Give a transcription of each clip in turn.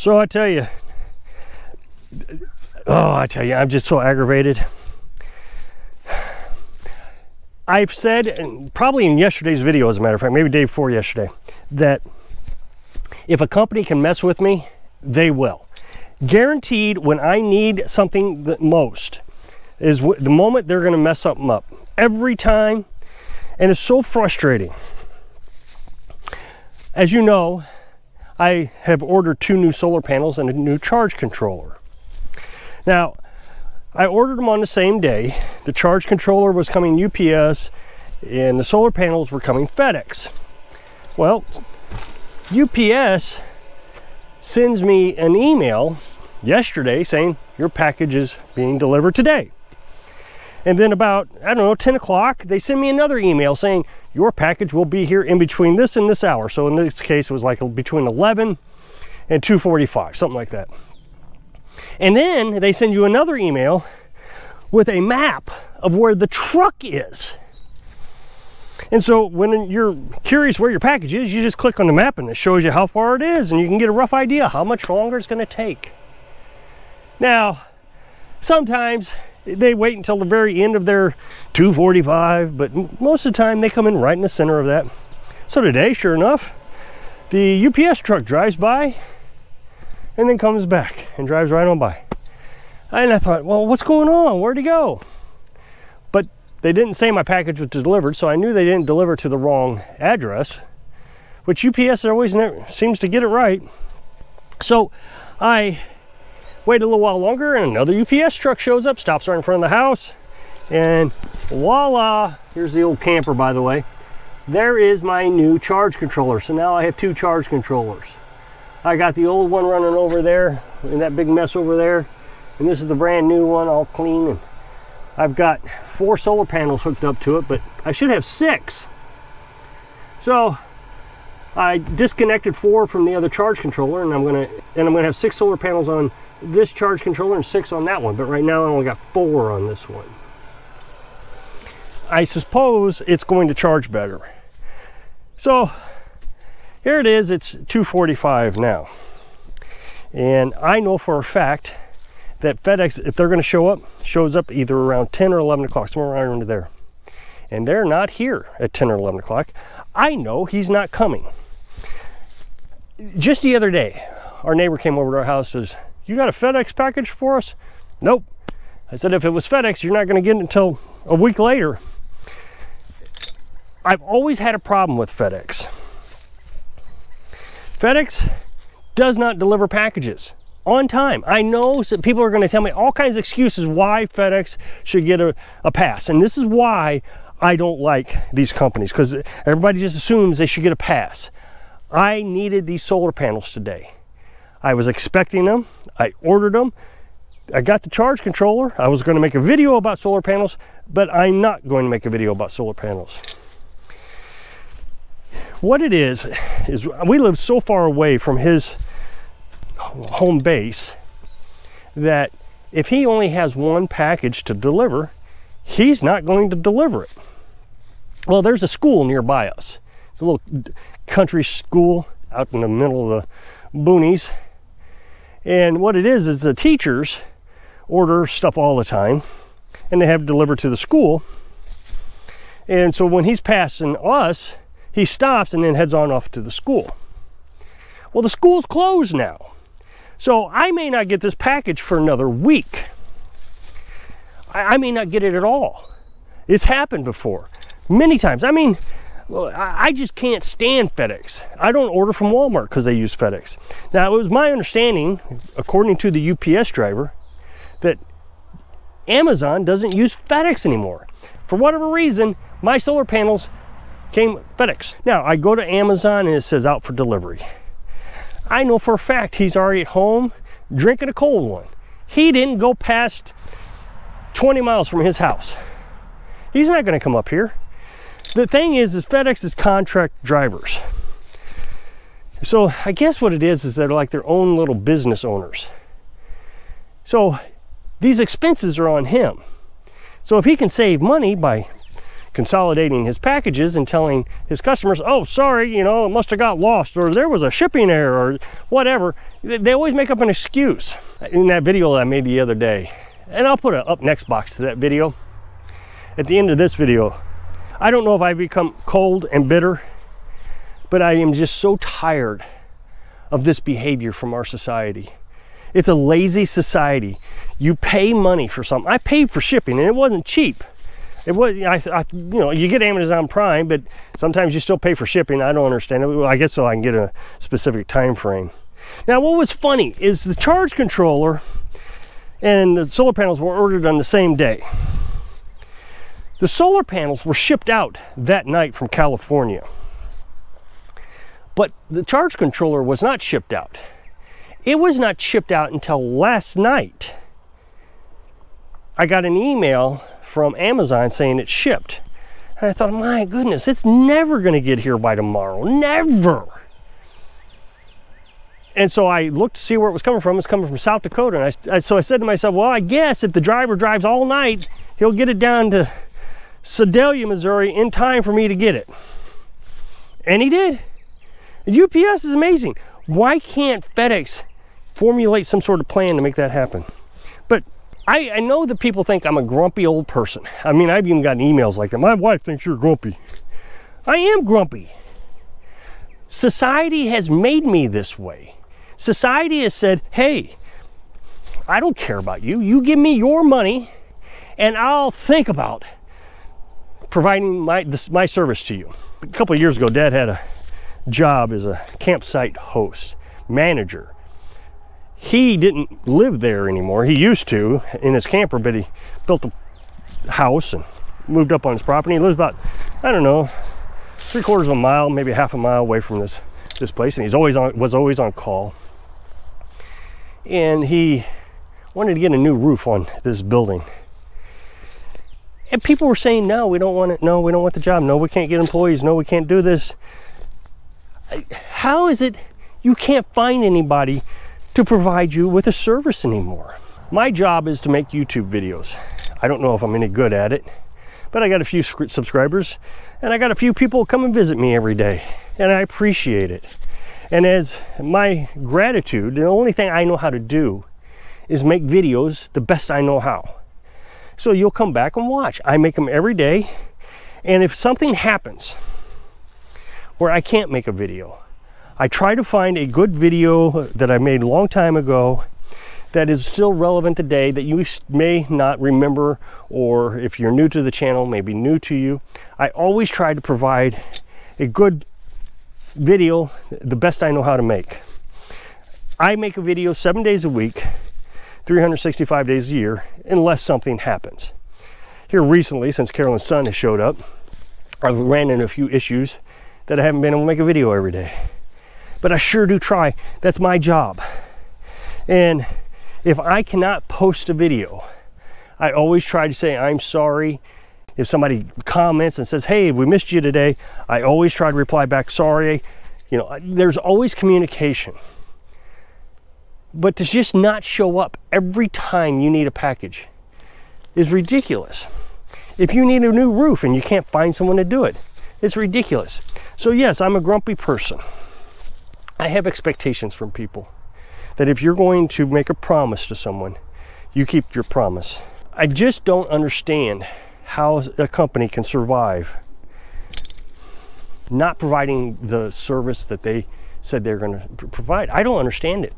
So I tell you, I'm just so aggravated. I've said, and probably in yesterday's video, as a matter of fact, maybe day before yesterday, that if a company can mess with me, they will. Guaranteed, when I need something the most is the moment they're going to mess something up every time, and it's so frustrating. As you know, I have ordered 2 new solar panels and a new charge controller. Now, I ordered them on the same day. The charge controller was coming UPS and the solar panels were coming FedEx. Well, UPS sends me an email yesterday saying your package is being delivered today. And then about, I don't know, 10 o'clock, they send me another email saying your package will be here in between this and this hour. So in this case, it was like between 11 and 2:45, something like that. And then they send you another email with a map of where the truck is. And so when you're curious where your package is, you just click on the map and it shows you how far it is, and you can get a rough idea how much longer it's going to take. Now, sometimes they wait until the very end of their 2:45, but most of the time they come in right in the center of that. So today, sure enough, the UPS truck drives by and then comes back and drives right on by. And I thought, well, what's going on? Where'd he go? But they didn't say my package was delivered, so I knew they didn't deliver to the wrong address, which UPS always never seems to get it right. So I wait a little while longer, and another UPS truck shows up, stops right in front of the house, and voila, here's the old camper, by the way. There is my new charge controller. So now I have 2 charge controllers. I got the old one running over there in that big mess over there, and this is the brand new one, all clean. And I've got 4 solar panels hooked up to it, but I should have 6. So I disconnected 4 from the other charge controller, and I'm gonna have 6 solar panels on this charge controller and 6 on that one, but right now I only got 4 on this one. I suppose it's going to charge better. So here it is, it's 2:45 now. And I know for a fact that FedEx, if they're gonna shows up either around 10 or 11 o'clock, somewhere around there. And they're not here at 10 or 11 o'clock. I know he's not coming. Just the other day, our neighbor came over to our house and says, "You got a FedEx package for us?" Nope. I said, if it was FedEx, you're not going to get it until a week later. I've always had a problem with FedEx. FedEx does not deliver packages on time. I know that people are going to tell me all kinds of excuses why FedEx should get a pass. And this is why I don't like these companies, because everybody just assumes they should get a pass. I needed these solar panels today. I was expecting them. I ordered them. I got the charge controller. I was going to make a video about solar panels, but I'm not going to make a video about solar panels. What it is we live so far away from his home base that if he only has 1 package to deliver, he's not going to deliver it. Well, there's a school nearby us. It's a little country school out in the middle of the boonies. And what it is the teachers order stuff all the time and they have it delivered to the school. And so when he's passing us, he stops and then heads on off to the school. Well, the school's closed now. So I may not get this package for another week. I may not get it at all. It's happened before, many times. I mean, I just can't stand FedEx. I don't order from Walmart because they use FedEx. Now, it was my understanding, according to the UPS driver, that Amazon doesn't use FedEx anymore. For whatever reason, my solar panels came FedEx. Now, I go to Amazon and it says out for delivery. I know for a fact he's already at home drinking a cold one. He didn't go past 20 miles from his house. He's not going to come up here. The thing is FedEx is contract drivers. So I guess what it is they're like their own little business owners. So these expenses are on him. So if he can save money by consolidating his packages and telling his customers, oh, sorry, you know, it must have got lost, or there was a shipping error, or whatever. They always make up an excuse. In that video that I made the other day, and I'll put an up next box to that video at the end of this video, I don't know if I've become cold and bitter, but I am just so tired of this behavior from our society. It's a lazy society. You pay money for something. I paid for shipping, and it wasn't cheap. It was, you know, you get Amazon Prime, but sometimes you still pay for shipping. I don't understand it. Well, I guess so I can get a specific time frame. Now, what was funny is the charge controller and the solar panels were ordered on the same day. The solar panels were shipped out that night from California, but the charge controller was not shipped out. It was not shipped out until last night. I got an email from Amazon saying it shipped. And I thought, my goodness, it's never gonna get here by tomorrow, never. And so I looked to see where it was coming from. It's coming from South Dakota. And so I said to myself, well, I guess if the driver drives all night, he'll get it down to Sedalia, Missouri in time for me to get it. And he did. UPS is amazing. Why can't FedEx formulate some sort of plan to make that happen? But I know that people think I'm a grumpy old person. I mean, I've even gotten emails like that. My wife thinks you're grumpy. I am grumpy. Society has made me this way. Society has said, hey, I don't care about you. You give me your money and I'll think about providing my service to you. A couple of years ago, Dad had a job as a campsite host, manager. He didn't live there anymore. He used to in his camper, but he built a house and moved up on his property. He lives about, I don't know, 3/4 of a mile, maybe half a mile away from this place. And was always on call. And he wanted to get a new roof on this building. And people were saying, no, we don't want it. No, we don't want the job. No, we can't get employees. No, we can't do this. How is it you can't find anybody to provide you with a service anymore? My job is to make YouTube videos. I don't know if I'm any good at it, but I got a few subscribers and I got a few people come and visit me every day, and I appreciate it. And as my gratitude, the only thing I know how to do is make videos the best I know how. So you'll come back and watch. I make them every day, and if something happens where I can't make a video, I try to find a good video that I made a long time ago that is still relevant today, that you may not remember, or if you're new to the channel, maybe new to you. I always try to provide a good video, the best I know how to make. I make a video 7 days a week, 365 days a year, unless something happens. Here recently, since Carolyn's son has showed up, I've ran into a few issues that I haven't been able to make a video every day. But I sure do try. That's my job. And if I cannot post a video, I always try to say, I'm sorry. If somebody comments and says, hey, we missed you today, I always try to reply back, sorry. You know, there's always communication. But to just not show up every time you need a package is ridiculous. If you need a new roof and you can't find someone to do it, it's ridiculous. So yes, I'm a grumpy person. I have expectations from people that if you're going to make a promise to someone, you keep your promise. I just don't understand how a company can survive not providing the service that they said they're going to provide. I don't understand it.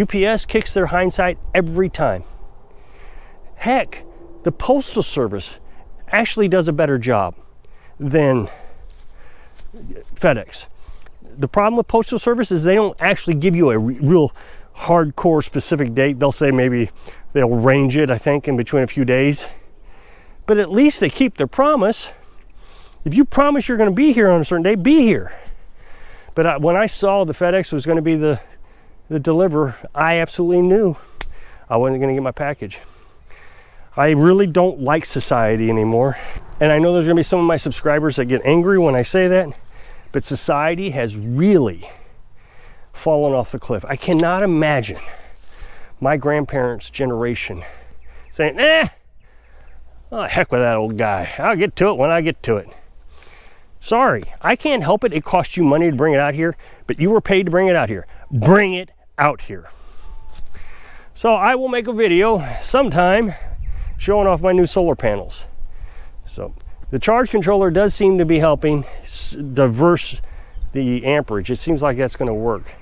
UPS kicks their hindsight every time. Heck, the Postal Service actually does a better job than FedEx. The problem with Postal Service is they don't actually give you a real hardcore specific date. They'll say maybe they'll range it, I think, in between a few days. But at least they keep their promise. If you promise you're going to be here on a certain day, be here. But when I saw the FedEx was going to be the deliverer, I absolutely knew I wasn't going to get my package. I really don't like society anymore. And I know there's going to be some of my subscribers that get angry when I say that, but society has really fallen off the cliff. I cannot imagine my grandparents' generation saying, eh, Oh, heck with that old guy. I'll get to it when I get to it. Sorry, I can't help it. It cost you money to bring it out here, but you were paid to bring it out here. Bring it out here. So I will make a video sometime showing off my new solar panels. So the charge controller does seem to be helping diverse the amperage. It seems like that's going to work.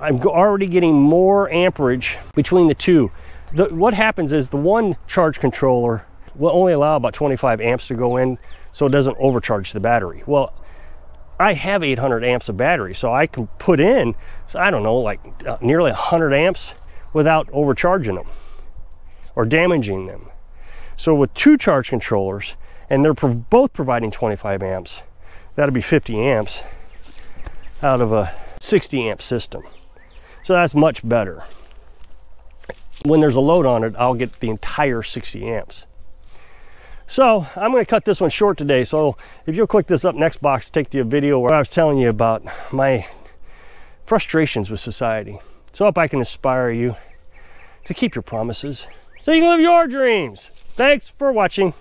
I'm already getting more amperage between the two. What happens is the one charge controller will only allow about 25 amps to go in, so it doesn't overcharge the battery. Well, I have 800 amps of battery, so I can put in, I don't know, like nearly 100 amps without overcharging them or damaging them. So with two charge controllers, and they're both providing 25 amps, that'll be 50 amps out of a 60 amp system. So that's much better. When there's a load on it, I'll get the entire 60 amps. So I'm going to cut this one short today. So if you'll click this up next box, take the video where I was telling you about my frustrations with society. So I hope I can inspire you to keep your promises so you can live your dreams. Thanks for watching.